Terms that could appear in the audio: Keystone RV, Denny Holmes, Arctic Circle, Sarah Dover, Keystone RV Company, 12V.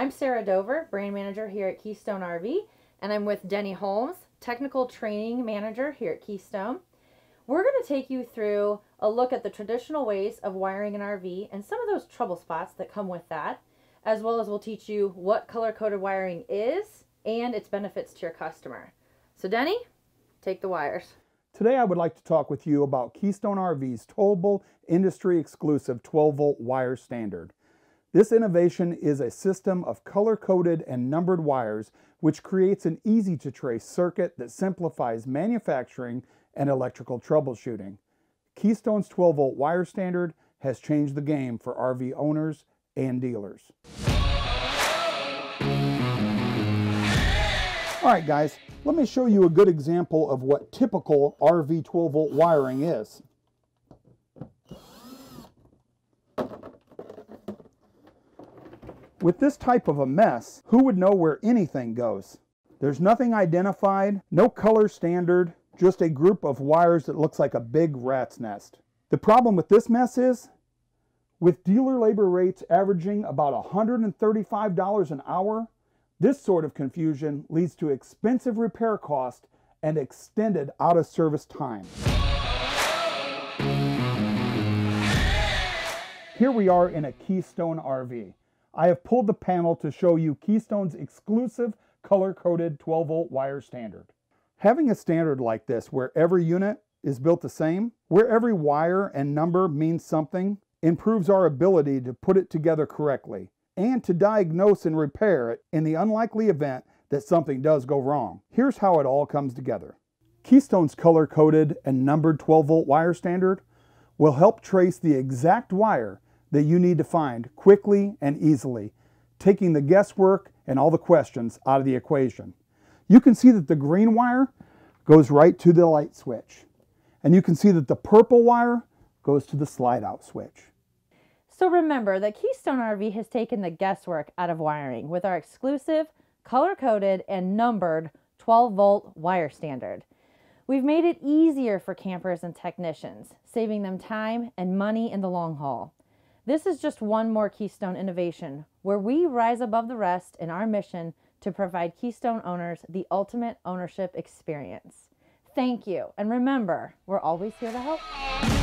I'm Sarah Dover, brand manager here at Keystone RV, and I'm with Denny Holmes, technical training manager here at Keystone. We're going to take you through a look at the traditional ways of wiring an RV and some of those trouble spots that come with that, as well as we'll teach you what color-coded wiring is and its benefits to your customer. So Denny, take the wires. Today I would like to talk with you about Keystone RV's towable, industry-exclusive 12-volt wire standard. This innovation is a system of color-coded and numbered wires which creates an easy-to-trace circuit that simplifies manufacturing and electrical troubleshooting. Keystone's 12-volt wire standard has changed the game for RV owners and dealers. Alright guys, let me show you a good example of what typical RV 12-volt wiring is. With this type of a mess, who would know where anything goes? There's nothing identified, no color standard, just a group of wires that looks like a big rat's nest. The problem with this mess is, with dealer labor rates averaging about $135 an hour, this sort of confusion leads to expensive repair costs and extended out-of-service time. Here we are in a Keystone RV. I have pulled the panel to show you Keystone's exclusive color-coded 12-volt wire standard. Having a standard like this where every unit is built the same, where every wire and number means something, improves our ability to put it together correctly and to diagnose and repair it in the unlikely event that something does go wrong. Here's how it all comes together. Keystone's color-coded and numbered 12-volt wire standard will help trace the exact wire that you need to find quickly and easily, taking the guesswork and all the questions out of the equation. You can see that the green wire goes right to the light switch, and you can see that the purple wire goes to the slide-out switch. So remember that Keystone RV has taken the guesswork out of wiring with our exclusive, color-coded, and numbered 12-volt wire standard. We've made it easier for campers and technicians, saving them time and money in the long haul. This is just one more Keystone innovation where we rise above the rest in our mission to provide Keystone owners the ultimate ownership experience. Thank you, and remember, we're always here to help.